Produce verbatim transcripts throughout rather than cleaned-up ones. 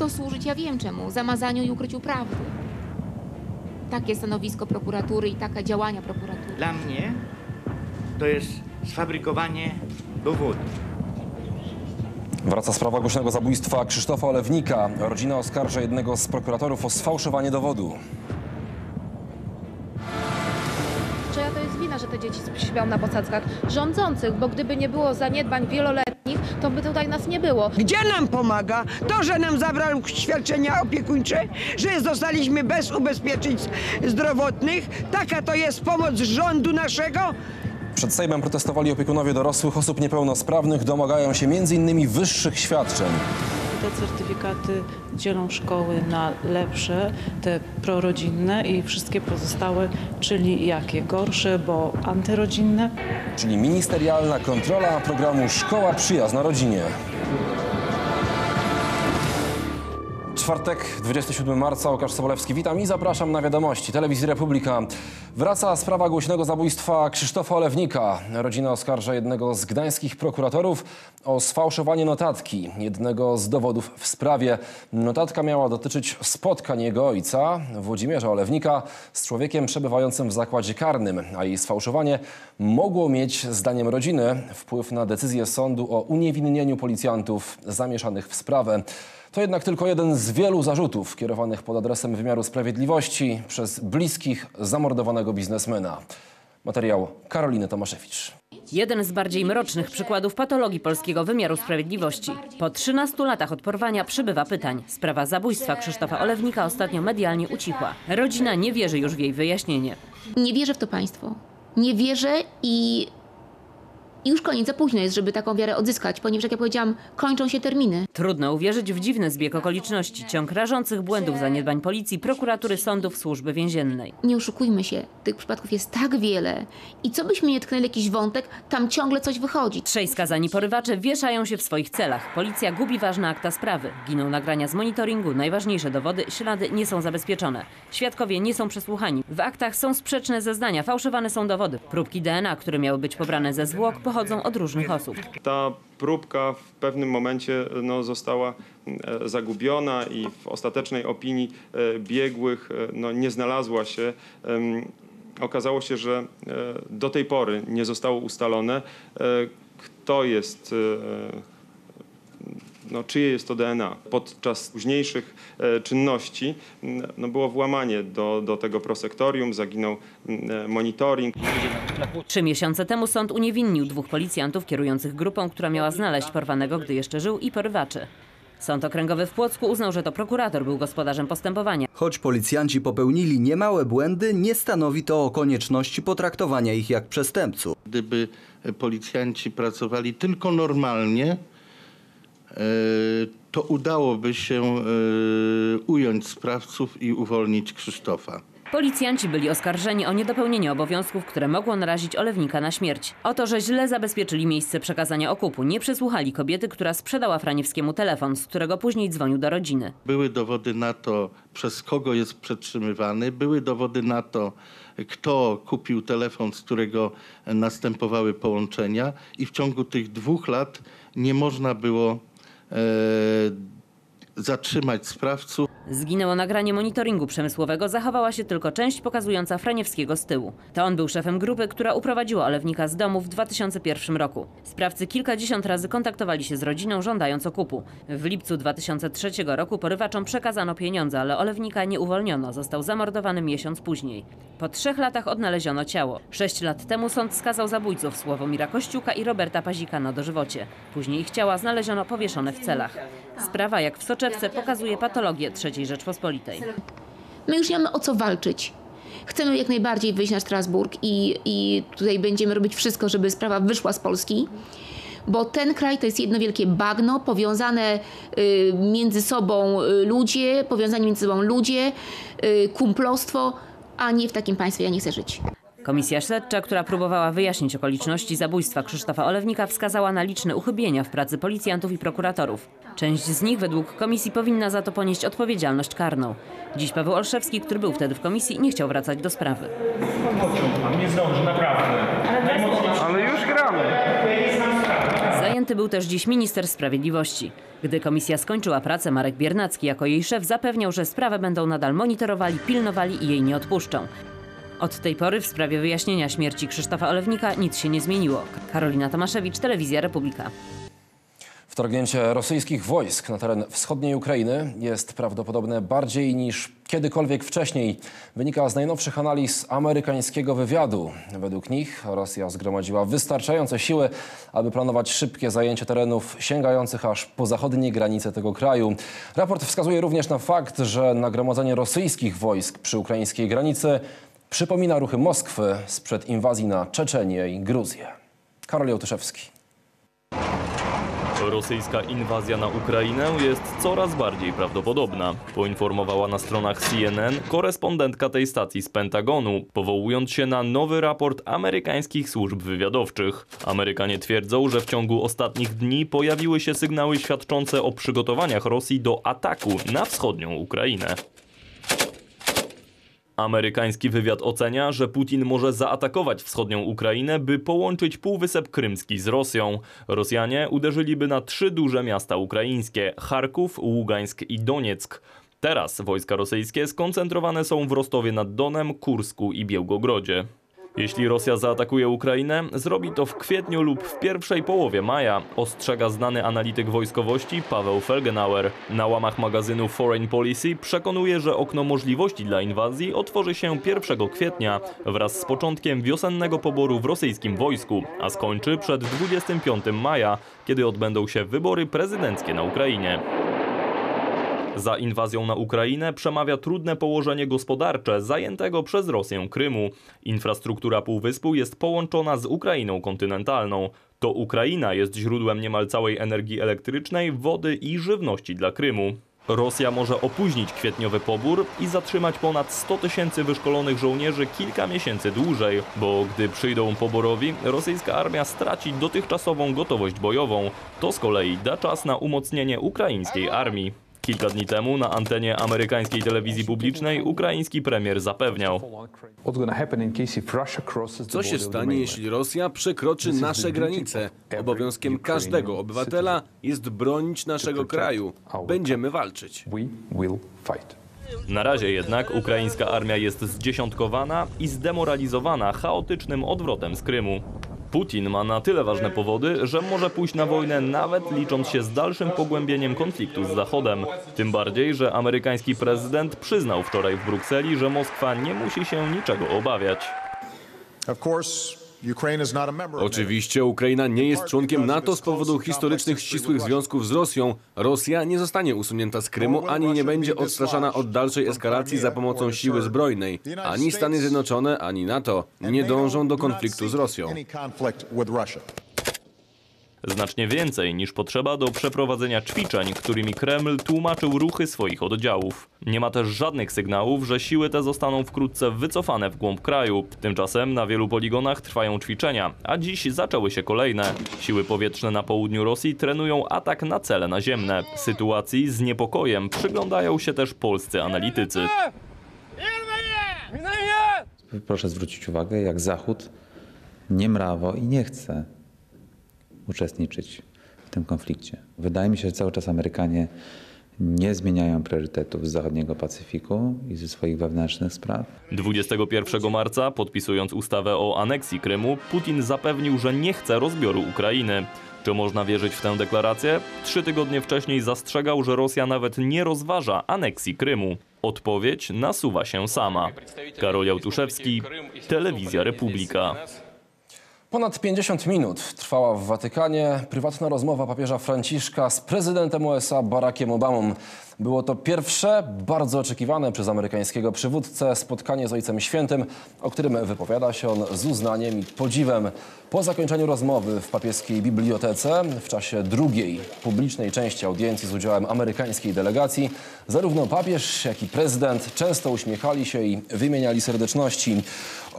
to służyć, ja wiem czemu, zamazaniu i ukryciu prawdy. Takie stanowisko prokuratury i takie działania prokuratury. Dla mnie to jest sfabrykowanie dowodów. Wraca sprawa głośnego zabójstwa Krzysztofa Olewnika. Rodzina oskarża jednego z prokuratorów o sfałszowanie dowodu. Czyja to jest wina, że te dzieci śpią na posadzkach rządzących, bo gdyby nie było zaniedbań wieloletnich, to by tutaj nas nie było. Gdzie nam pomaga? To, że nam zabrał świadczenia opiekuńcze, że zostaliśmy bez ubezpieczeń zdrowotnych. Taka to jest pomoc rządu naszego. Przed Sejmem protestowali opiekunowie dorosłych osób niepełnosprawnych. Domagają się m.in. wyższych świadczeń. Te certyfikaty dzielą szkoły na lepsze, te prorodzinne i wszystkie pozostałe, czyli jakie? Gorsze, bo antyrodzinne. Czyli ministerialna kontrola programu Szkoła Przyjazna Rodzinie. Czwartek, dwudziestego siódmego marca, Łukasz Sobolewski. Witam i zapraszam na wiadomości Telewizji Republika. Wraca sprawa głośnego zabójstwa Krzysztofa Olewnika. Rodzina oskarża jednego z gdańskich prokuratorów o sfałszowanie notatki, jednego z dowodów w sprawie. Notatka miała dotyczyć spotkań jego ojca, Włodzimierza Olewnika, z człowiekiem przebywającym w zakładzie karnym, a jej sfałszowanie mogło mieć, zdaniem rodziny, wpływ na decyzję sądu o uniewinnieniu policjantów zamieszanych w sprawę. To jednak tylko jeden z wielu zarzutów kierowanych pod adresem wymiaru sprawiedliwości przez bliskich zamordowanego biznesmena. Materiał Karoliny Tomaszewicz. Jeden z bardziej mrocznych przykładów patologii polskiego wymiaru sprawiedliwości. Po trzynastu latach od porwania przybywa pytań. Sprawa zabójstwa Krzysztofa Olewnika ostatnio medialnie ucichła. Rodzina nie wierzy już w jej wyjaśnienie. Nie wierzę w to państwo. Nie wierzę i... I już koniec, za późno jest, żeby taką wiarę odzyskać, ponieważ, jak ja powiedziałam, kończą się terminy. Trudno uwierzyć w dziwny zbieg okoliczności, ciąg rażących błędów, zaniedbań policji, prokuratury, sądów, służby więziennej. Nie oszukujmy się, tych przypadków jest tak wiele i co byśmy nie tknęli jakiś wątek, tam ciągle coś wychodzi. Trzej skazani porywacze wieszają się w swoich celach. Policja gubi ważne akta sprawy. Giną nagrania z monitoringu, najważniejsze dowody, ślady nie są zabezpieczone. Świadkowie nie są przesłuchani. W aktach są sprzeczne zeznania, fałszowane są dowody. Próbki D N A, które miały być pobrane ze zwłok, pochodzą od różnych osób. Ta próbka w pewnym momencie no, została zagubiona i w ostatecznej opinii biegłych no, nie znalazła się. Okazało się, że do tej pory nie zostało ustalone, kto jest, no, czyje jest to D N A. Podczas późniejszych czynności no, było włamanie do, do tego prosektorium, zaginął monitoring. Trzy miesiące temu sąd uniewinnił dwóch policjantów kierujących grupą, która miała znaleźć porwanego, gdy jeszcze żył, i porywaczy. Sąd Okręgowy w Płocku uznał, że to prokurator był gospodarzem postępowania. Choć policjanci popełnili niemałe błędy, nie stanowi to o konieczności potraktowania ich jak przestępców. Gdyby policjanci pracowali tylko normalnie, to udałoby się ująć sprawców i uwolnić Krzysztofa. Policjanci byli oskarżeni o niedopełnienie obowiązków, które mogło narazić Olewnika na śmierć. O to, że źle zabezpieczyli miejsce przekazania okupu. Nie przesłuchali kobiety, która sprzedała Franiewskiemu telefon, z którego później dzwonił do rodziny. Były dowody na to, przez kogo jest przetrzymywany. Były dowody na to, kto kupił telefon, z którego następowały połączenia. I w ciągu tych dwóch lat nie można było e, zatrzymać sprawców. Zginęło nagranie monitoringu przemysłowego, zachowała się tylko część pokazująca Franiewskiego z tyłu. To on był szefem grupy, która uprowadziła Olewnika z domu w dwa tysiące pierwszym roku. Sprawcy kilkadziesiąt razy kontaktowali się z rodziną, żądając okupu. W lipcu dwa tysiące trzeciego roku porywaczom przekazano pieniądze, ale Olewnika nie uwolniono. Został zamordowany miesiąc później. Po trzech latach odnaleziono ciało. Sześć lat temu sąd skazał zabójców Sławomira Kościuka i Roberta Pazika na dożywocie. Później ich ciała znaleziono powieszone w celach. Sprawa, jak w soczewce, pokazuje patologię trzeciej Rzeczpospolitej. My już nie mamy o co walczyć. Chcemy jak najbardziej wyjść na Strasburg i, i tutaj będziemy robić wszystko, żeby sprawa wyszła z Polski, bo ten kraj to jest jedno wielkie bagno, powiązane y, między sobą ludzie, powiązani między sobą ludzie, y, kumplostwo, a nie w takim państwie ja nie chcę żyć. Komisja śledcza, która próbowała wyjaśnić okoliczności zabójstwa Krzysztofa Olewnika, wskazała na liczne uchybienia w pracy policjantów i prokuratorów. Część z nich według komisji powinna za to ponieść odpowiedzialność karną. Dziś Paweł Olszewski, który był wtedy w komisji, nie chciał wracać do sprawy. Nie zdąży, naprawdę. Ale już gramy. Objęty był też dziś minister sprawiedliwości. Gdy komisja skończyła pracę, Marek Biernacki jako jej szef zapewniał, że sprawę będą nadal monitorowali, pilnowali i jej nie odpuszczą. Od tej pory w sprawie wyjaśnienia śmierci Krzysztofa Olewnika nic się nie zmieniło. Karolina Tomaszewicz, Telewizja Republika. Wtargnięcie rosyjskich wojsk na teren wschodniej Ukrainy jest prawdopodobne bardziej niż kiedykolwiek wcześniej. Wynika z najnowszych analiz amerykańskiego wywiadu. Według nich Rosja zgromadziła wystarczające siły, aby planować szybkie zajęcie terenów sięgających aż po zachodnie granice tego kraju. Raport wskazuje również na fakt, że nagromadzenie rosyjskich wojsk przy ukraińskiej granicy przypomina ruchy Moskwy sprzed inwazji na Czeczenię i Gruzję. Karol Jotyszewski. Rosyjska inwazja na Ukrainę jest coraz bardziej prawdopodobna, poinformowała na stronach C N N korespondentka tej stacji z Pentagonu, powołując się na nowy raport amerykańskich służb wywiadowczych. Amerykanie twierdzą, że w ciągu ostatnich dni pojawiły się sygnały świadczące o przygotowaniach Rosji do ataku na wschodnią Ukrainę. Amerykański wywiad ocenia, że Putin może zaatakować wschodnią Ukrainę, by połączyć Półwysep Krymski z Rosją. Rosjanie uderzyliby na trzy duże miasta ukraińskie: Charków, Ługańsk i Donieck. Teraz wojska rosyjskie skoncentrowane są w Rostowie nad Donem, Kursku i Białgogrodzie. Jeśli Rosja zaatakuje Ukrainę, zrobi to w kwietniu lub w pierwszej połowie maja, ostrzega znany analityk wojskowości Paweł Felgenhauer. Na łamach magazynu Foreign Policy przekonuje, że okno możliwości dla inwazji otworzy się pierwszego kwietnia wraz z początkiem wiosennego poboru w rosyjskim wojsku, a skończy przed dwudziestego piątego maja, kiedy odbędą się wybory prezydenckie na Ukrainie. Za inwazją na Ukrainę przemawia trudne położenie gospodarcze zajętego przez Rosję Krymu. Infrastruktura Półwyspu jest połączona z Ukrainą kontynentalną. To Ukraina jest źródłem niemal całej energii elektrycznej, wody i żywności dla Krymu. Rosja może opóźnić kwietniowy pobór i zatrzymać ponad sto tysięcy wyszkolonych żołnierzy kilka miesięcy dłużej, bo gdy przyjdą poborowi, rosyjska armia straci dotychczasową gotowość bojową. To z kolei da czas na umocnienie ukraińskiej armii. Kilka dni temu na antenie amerykańskiej telewizji publicznej ukraiński premier zapewniał: co się stanie, jeśli Rosja przekroczy nasze granice? Obowiązkiem każdego obywatela jest bronić naszego kraju. Będziemy walczyć. Na razie jednak ukraińska armia jest zdziesiątkowana i zdemoralizowana chaotycznym odwrotem z Krymu. Putin ma na tyle ważne powody, że może pójść na wojnę, nawet licząc się z dalszym pogłębieniem konfliktu z Zachodem. Tym bardziej, że amerykański prezydent przyznał wczoraj w Brukseli, że Moskwa nie musi się niczego obawiać. Oczywiście Ukraina nie jest członkiem NATO z powodu historycznych ścisłych związków z Rosją. Rosja nie zostanie usunięta z Krymu, ani nie będzie odstraszana od dalszej eskalacji za pomocą siły zbrojnej. Ani Stany Zjednoczone, ani NATO nie dążą do konfliktu z Rosją. Znacznie więcej niż potrzeba do przeprowadzenia ćwiczeń, którymi Kreml tłumaczył ruchy swoich oddziałów. Nie ma też żadnych sygnałów, że siły te zostaną wkrótce wycofane w głąb kraju. Tymczasem na wielu poligonach trwają ćwiczenia, a dziś zaczęły się kolejne. Siły powietrzne na południu Rosji trenują atak na cele naziemne. Sytuacji z niepokojem przyglądają się też polscy analitycy. Proszę zwrócić uwagę, jak Zachód nie mrawo i nie chce uczestniczyć w tym konflikcie. Wydaje mi się, że cały czas Amerykanie nie zmieniają priorytetów z zachodniego Pacyfiku i ze swoich wewnętrznych spraw. dwudziestego pierwszego marca, podpisując ustawę o aneksji Krymu, Putin zapewnił, że nie chce rozbioru Ukrainy. Czy można wierzyć w tę deklarację? Trzy tygodnie wcześniej zastrzegał, że Rosja nawet nie rozważa aneksji Krymu. Odpowiedź nasuwa się sama. Karol Jałtuszewski, Telewizja Republika. Ponad pięćdziesiąt minut trwała w Watykanie prywatna rozmowa papieża Franciszka z prezydentem U S A Barackiem Obamą. Było to pierwsze, bardzo oczekiwane przez amerykańskiego przywódcę spotkanie z Ojcem Świętym, o którym wypowiada się on z uznaniem i podziwem. Po zakończeniu rozmowy w papieskiej bibliotece, w czasie drugiej publicznej części audiencji z udziałem amerykańskiej delegacji, zarówno papież, jak i prezydent często uśmiechali się i wymieniali serdeczności.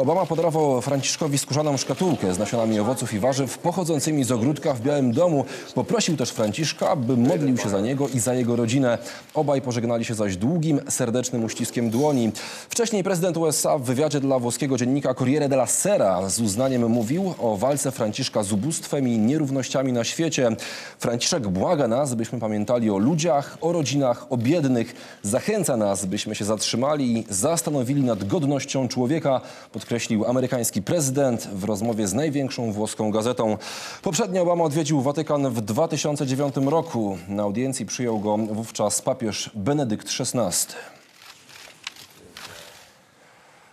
Obama podarował Franciszkowi skórzaną szkatułkę z nasionami owoców i warzyw pochodzącymi z ogródka w Białym Domu. Poprosił też Franciszka, by modlił się za niego i za jego rodzinę. Obaj pożegnali się zaś długim, serdecznym uściskiem dłoni. Wcześniej prezydent U S A w wywiadzie dla włoskiego dziennika Corriere della Sera z uznaniem mówił o walce Franciszka z ubóstwem i nierównościami na świecie. Franciszek błaga nas, byśmy pamiętali o ludziach, o rodzinach, o biednych. Zachęca nas, byśmy się zatrzymali i zastanowili nad godnością człowieka, podkreślił amerykański prezydent w rozmowie z największą włoską gazetą. Poprzednio Obama odwiedził Watykan w dwa tysiące dziewiątym roku. Na audiencji przyjął go wówczas papież Benedykt szesnasty.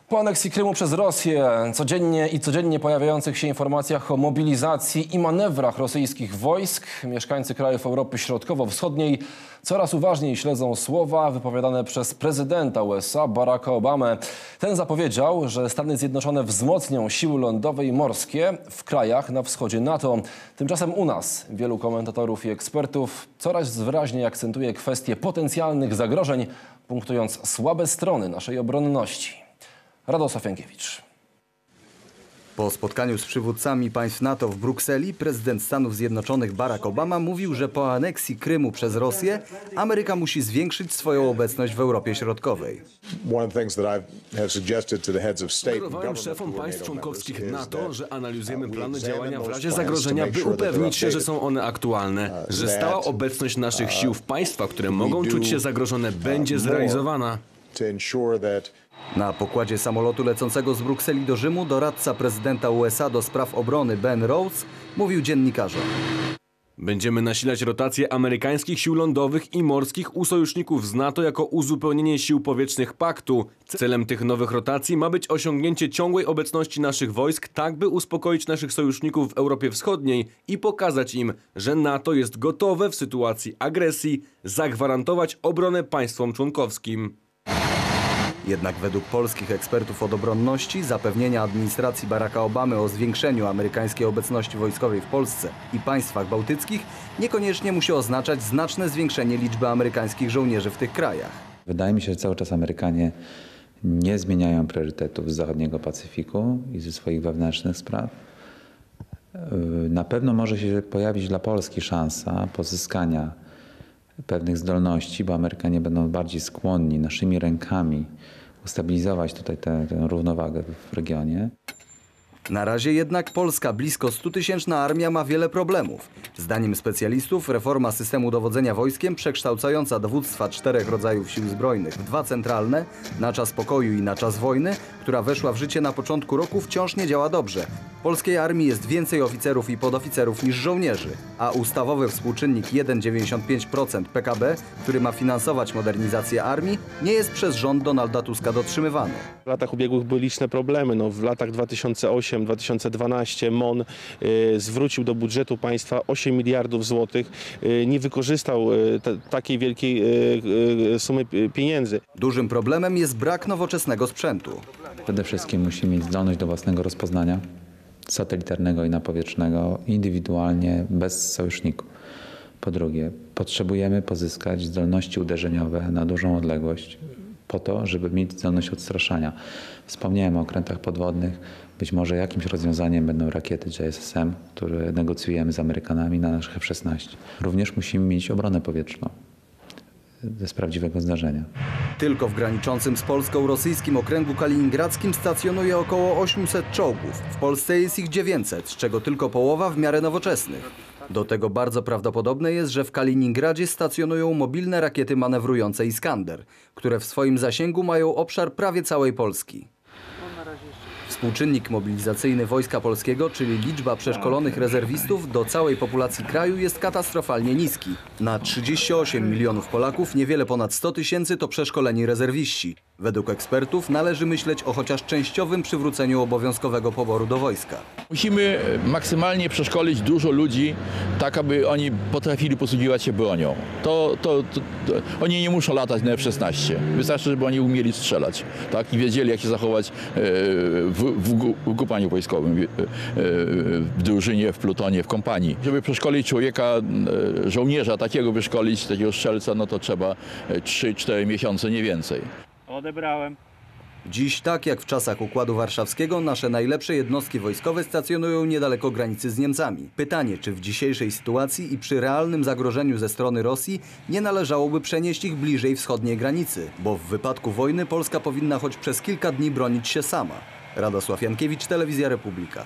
Po aneksji Krymu przez Rosję codziennie i codziennie pojawiających się informacjach o mobilizacji i manewrach rosyjskich wojsk mieszkańcy krajów Europy Środkowo-Wschodniej coraz uważniej śledzą słowa wypowiadane przez prezydenta U S A Baracka Obamę. Ten zapowiedział, że Stany Zjednoczone wzmocnią siły lądowe i morskie w krajach na wschodzie NATO. Tymczasem u nas wielu komentatorów i ekspertów coraz wyraźniej akcentuje kwestię potencjalnych zagrożeń, punktując słabe strony naszej obronności. Radosław Jankiewicz. Po spotkaniu z przywódcami państw NATO w Brukseli prezydent Stanów Zjednoczonych Barack Obama mówił, że po aneksji Krymu przez Rosję Ameryka musi zwiększyć swoją obecność w Europie Środkowej. Sugerowałem szefom państw członkowskich NATO, że analizujemy plany działania w razie zagrożenia, by upewnić się, że są one aktualne, że stała obecność naszych sił w państwach, które mogą czuć się zagrożone, będzie zrealizowana. Na pokładzie samolotu lecącego z Brukseli do Rzymu doradca prezydenta U S A do spraw obrony Ben Rhodes mówił dziennikarzom: będziemy nasilać rotację amerykańskich sił lądowych i morskich u sojuszników z NATO jako uzupełnienie sił powietrznych paktu. Celem tych nowych rotacji ma być osiągnięcie ciągłej obecności naszych wojsk, tak by uspokoić naszych sojuszników w Europie Wschodniej i pokazać im, że NATO jest gotowe w sytuacji agresji zagwarantować obronę państwom członkowskim. Jednak według polskich ekspertów od obronności zapewnienia administracji Baracka Obamy o zwiększeniu amerykańskiej obecności wojskowej w Polsce i państwach bałtyckich niekoniecznie musi oznaczać znaczne zwiększenie liczby amerykańskich żołnierzy w tych krajach. Wydaje mi się, że cały czas Amerykanie nie zmieniają priorytetów z zachodniego Pacyfiku i ze swoich wewnętrznych spraw. Na pewno może się pojawić dla Polski szansa pozyskania pewnych zdolności, bo Amerykanie będą bardziej skłonni naszymi rękami ustabilizować tutaj tę, tę równowagę w regionie. Na razie jednak polska blisko stutysięczna armia ma wiele problemów. Zdaniem specjalistów reforma systemu dowodzenia wojskiem przekształcająca dowództwa czterech rodzajów sił zbrojnych w dwa centralne, na czas pokoju i na czas wojny, która weszła w życie na początku roku, wciąż nie działa dobrze. W polskiej armii jest więcej oficerów i podoficerów niż żołnierzy, a ustawowy współczynnik jeden przecinek dziewięćdziesiąt pięć procent P K B, który ma finansować modernizację armii, nie jest przez rząd Donalda Tuska dotrzymywany. W latach ubiegłych były liczne problemy. No, w latach dwa tysiące ósmym do dwa tysiące dwunastego M O N y, zwrócił do budżetu państwa osiem miliardów złotych. Y, nie wykorzystał y, t, takiej wielkiej y, y, sumy pieniędzy. Dużym problemem jest brak nowoczesnego sprzętu. Przede wszystkim musimy mieć zdolność do własnego rozpoznania satelitarnego i napowietrznego, indywidualnie, bez sojuszników. Po drugie, potrzebujemy pozyskać zdolności uderzeniowe na dużą odległość po to, żeby mieć zdolność odstraszania. Wspomniałem o okrętach podwodnych. Być może jakimś rozwiązaniem będą rakiety J S S M, które negocjujemy z Amerykanami na naszych F szesnaście. Również musimy mieć obronę powietrzną z prawdziwego zdarzenia. Tylko w graniczącym z Polską rosyjskim okręgu kaliningradzkim stacjonuje około ośmiuset czołgów. W Polsce jest ich dziewięćset, z czego tylko połowa w miarę nowoczesnych. Do tego bardzo prawdopodobne jest, że w Kaliningradzie stacjonują mobilne rakiety manewrujące Iskander, które w swoim zasięgu mają obszar prawie całej Polski. Współczynnik mobilizacyjny Wojska Polskiego, czyli liczba przeszkolonych rezerwistów do całej populacji kraju, jest katastrofalnie niski. Na trzydzieści osiem milionów Polaków niewiele ponad sto tysięcy to przeszkoleni rezerwiści. Według ekspertów należy myśleć o chociaż częściowym przywróceniu obowiązkowego poboru do wojska. Musimy maksymalnie przeszkolić dużo ludzi, tak aby oni potrafili posługiwać się bronią. To, to, to, to, oni nie muszą latać na F szesnaście. Wystarczy, żeby oni umieli strzelać, tak, i wiedzieli, jak się zachować w, w, w grupaniu wojskowym, w drużynie, w plutonie, w kompanii. Żeby przeszkolić człowieka, żołnierza, takiego wyszkolić, takiego strzelca, no to trzeba trzy cztery miesiące, nie więcej. Odebrałem. Dziś, tak jak w czasach Układu Warszawskiego, nasze najlepsze jednostki wojskowe stacjonują niedaleko granicy z Niemcami. Pytanie, czy w dzisiejszej sytuacji i przy realnym zagrożeniu ze strony Rosji nie należałoby przenieść ich bliżej wschodniej granicy, bo w wypadku wojny Polska powinna choć przez kilka dni bronić się sama. Radosław Jankiewicz, Telewizja Republika.